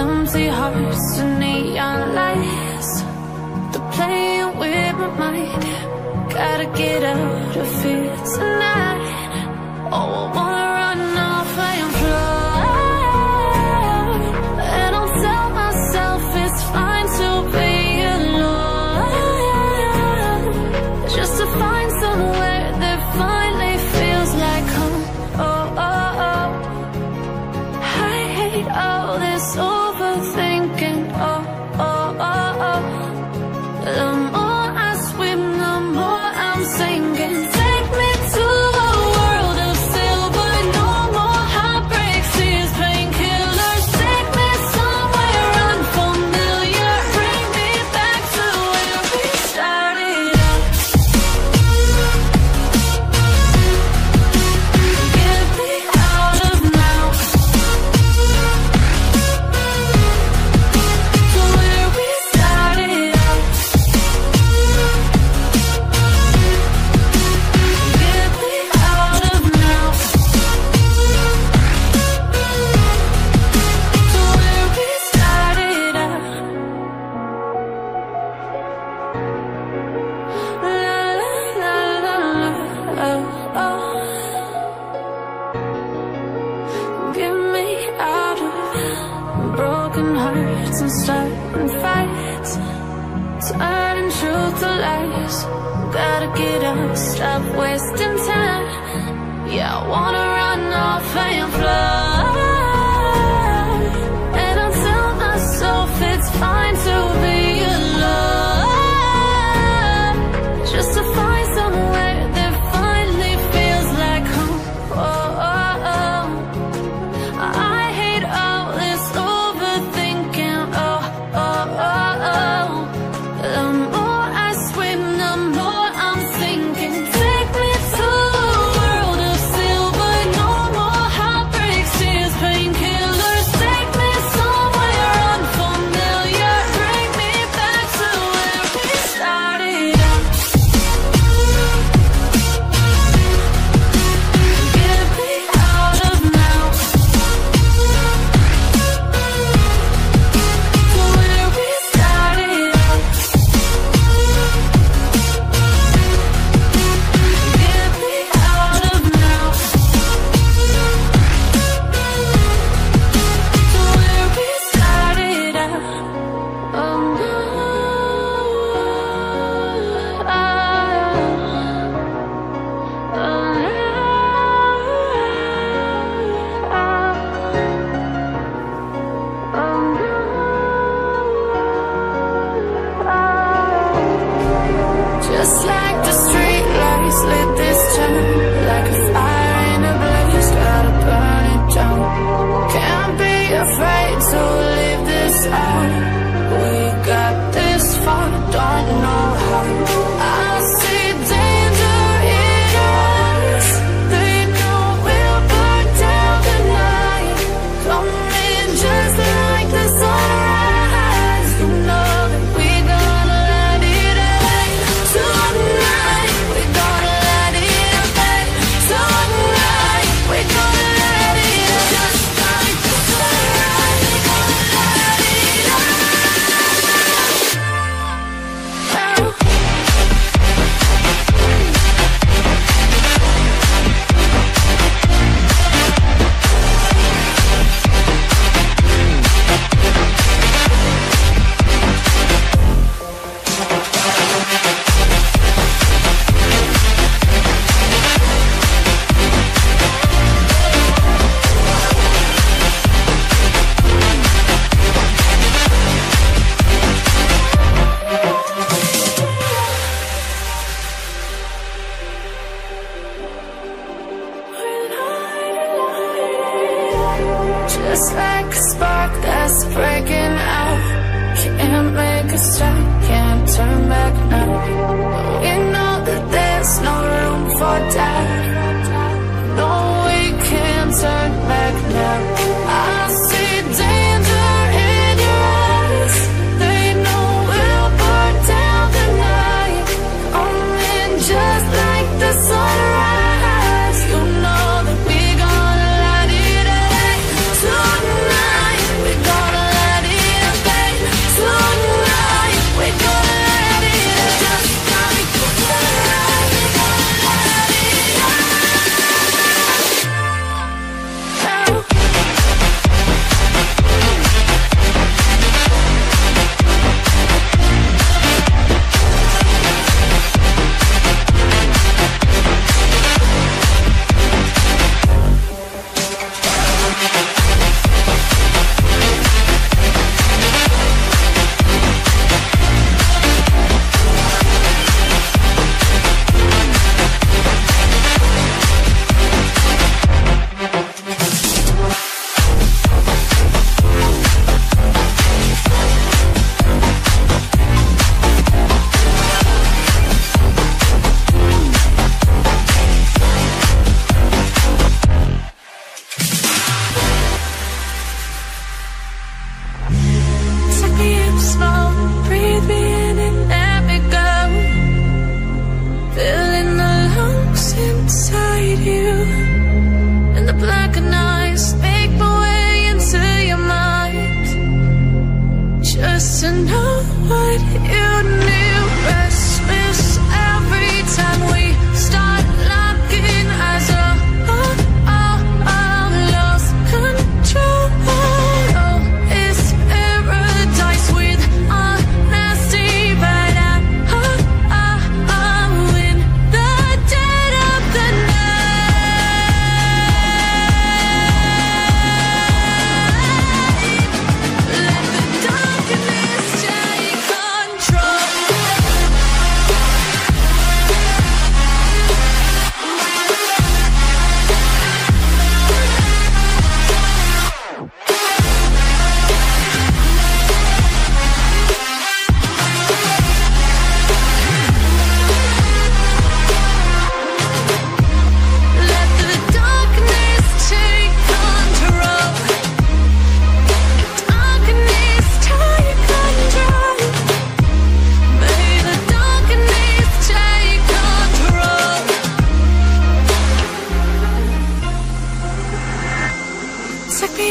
empty hearts and neon lights, they're playing with my mind. Gotta get out of here tonight. Oh, I wanna run off and fly, and I'll tell myself it's fine to be alone, just to find somewhere that finally feels like home. Oh, oh, oh, I hate all this overthinking. Oh, oh, oh, oh, the more I swim, the more I'm sinking. Take me to a world of silver, no more heartbreaks, tears, painkillers. Take me somewhere unfamiliar, bring me back to where we started up. Get me out of now, to where we started up. Get me out of now, to where we started up. La la la la la, oh, oh. Get me out of broken hearts and starting fights, turning truth to lies. Gotta get up, stop wasting time. Yeah, I wanna run off and fly, and I'll tell myself it's fine to be alone, just to find somewhere that finally feels like home. Oh, oh, oh, I hate all this overthinking. Oh, oh, oh, oh, the more I swim, the more I'm sinking. Take me to a world of silver, no more heartbreaks, tears, painkillers. Take me somewhere unfamiliar, bring to know what you knew. Christmas, every time we start locking eyes up, I'm lost control. Oh, it's paradise with honesty, but I'm in the dead of the night. Let the darkness take control. Let the darkness take control. Darkness take control. May the darkness take control. Take me